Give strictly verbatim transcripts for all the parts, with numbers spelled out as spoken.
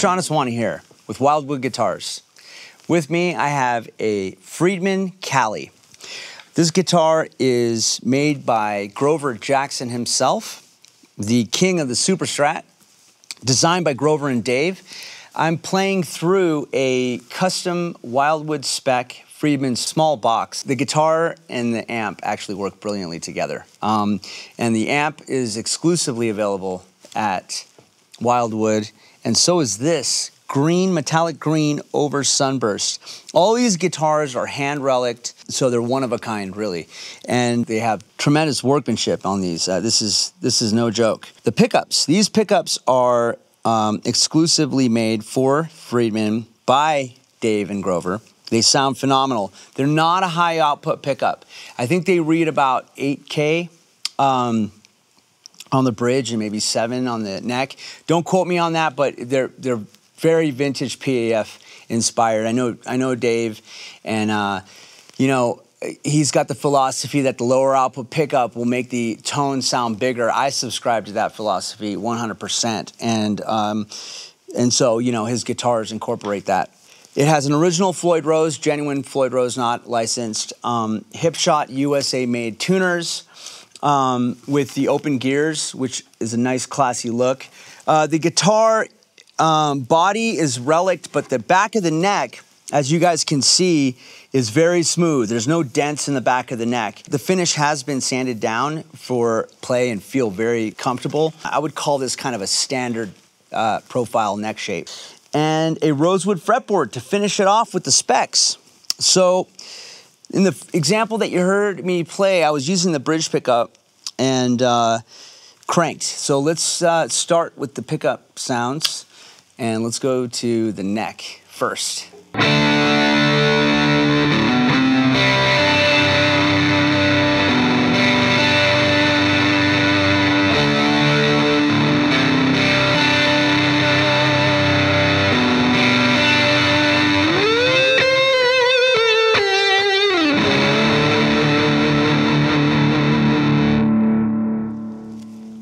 Prashant Aswani here with Wildwood Guitars. With me, I have a Friedman Cali. This guitar is made by Grover Jackson himself, the king of the Superstrat, designed by Grover and Dave. I'm playing through a custom Wildwood spec Friedman small box. The guitar and the amp actually work brilliantly together. Um, and the amp is exclusively available at Wildwood, and so is this green, metallic green over Sunburst. All these guitars are hand relicked, so they're one of a kind, really. And they have tremendous workmanship on these. Uh, this is this is no joke. The pickups, these pickups are um, exclusively made for Friedman by Dave and Grover. They sound phenomenal. They're not a high output pickup. I think they read about eight K. Um, on the bridge and maybe seven on the neck. Don't quote me on that, but they're they're very vintage P A F inspired. I know I know Dave, and uh, you know, he's got the philosophy that the lower output pickup will make the tone sound bigger. I subscribe to that philosophy one hundred percent, and um, and so you know his guitars incorporate that. It has an original Floyd Rose, genuine Floyd Rose, not licensed, um, Hipshot U S A made tuners. Um, with the open gears, which is a nice classy look. Uh, the guitar um, body is relicked, but the back of the neck, as you guys can see, is very smooth. There's no dents in the back of the neck. The finish has been sanded down for play and feel very comfortable. I would call this kind of a standard uh, profile neck shape. And a rosewood fretboard to finish it off with the specs. So, in the example that you heard me play, I was using the bridge pickup and uh, cranked. So let's uh, start with the pickup sounds, and let's go to the neck first.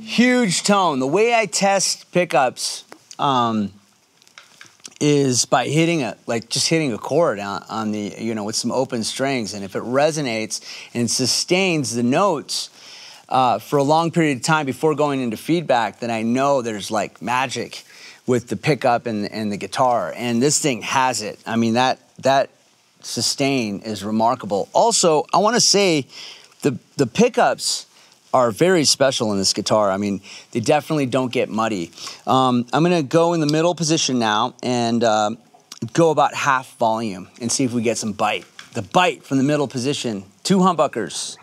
Huge tone. The way I test pickups um, is by hitting a, like just hitting a chord on, on the, you know, with some open strings. And if it resonates and sustains the notes uh, for a long period of time before going into feedback, then I know there's like magic with the pickup and, and the guitar. And this thing has it. I mean, that, that sustain is remarkable. Also, I want to say the, the pickups are very special in this guitar. I mean, they definitely don't get muddy. Um, I'm gonna go in the middle position now and uh, go about half volume and see if we get some bite. The bite from the middle position, two humbuckers.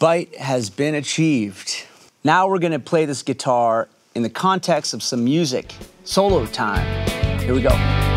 Bite has been achieved. Now we're gonna play this guitar in the context of some music. Solo time. Here we go.